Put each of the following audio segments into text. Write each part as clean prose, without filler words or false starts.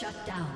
Shut down.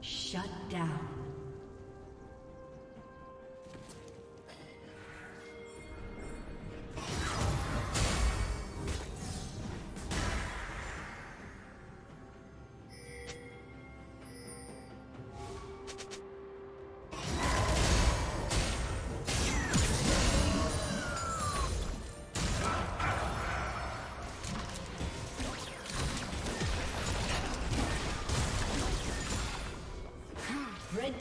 Shut down. Red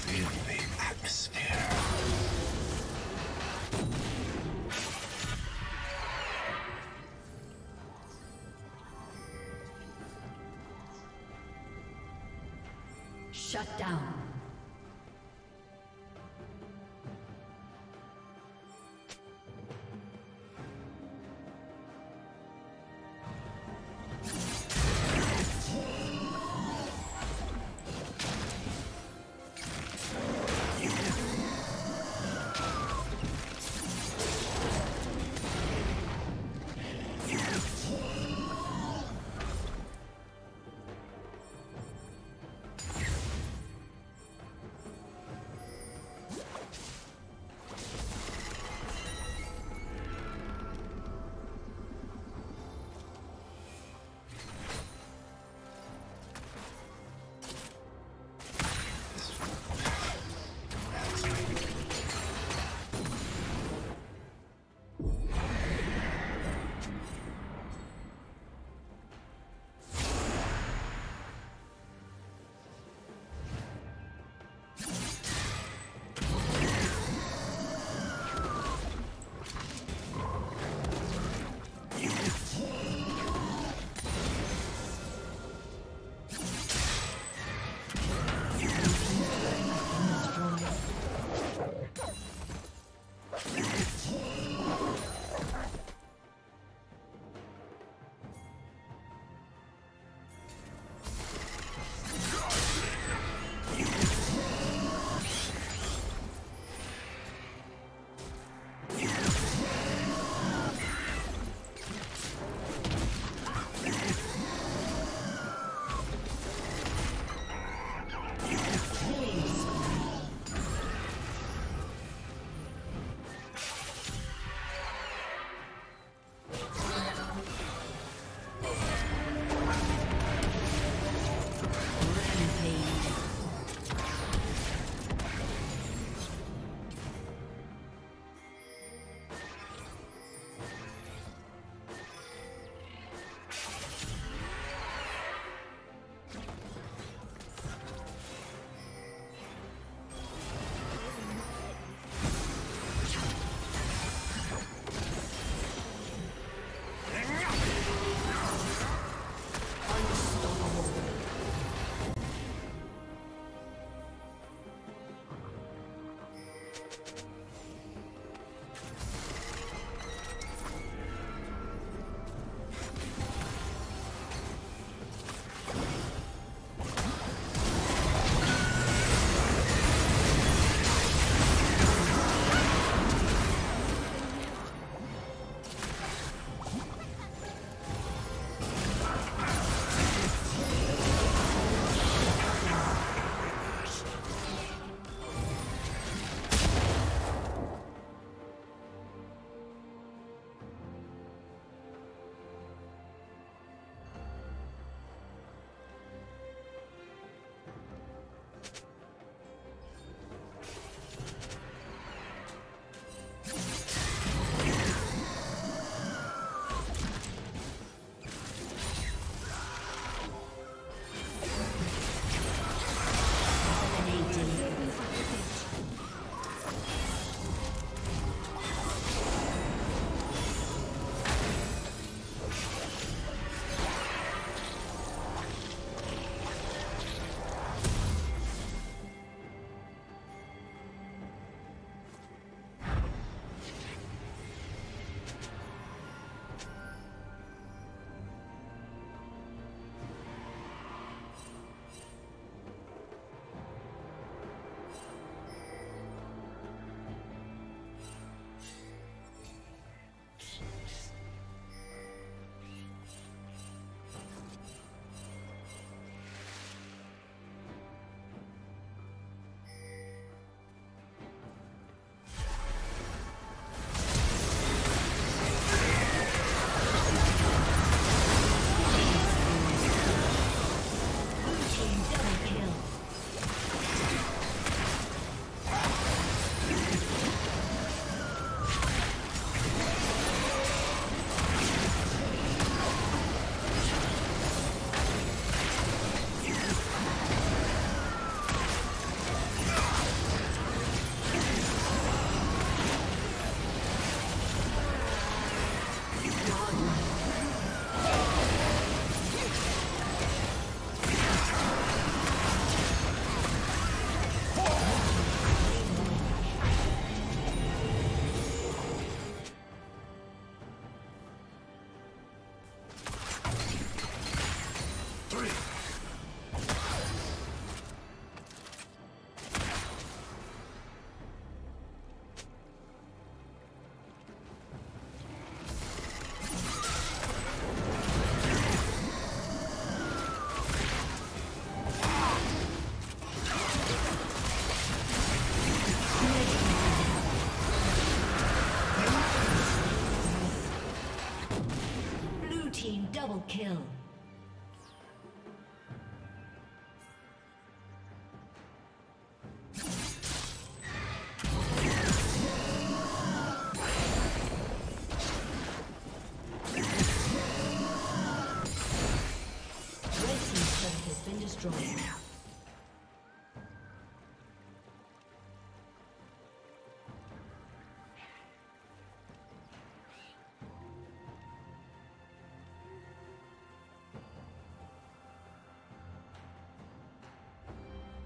Feel the atmosphere. Shut down. Double kill.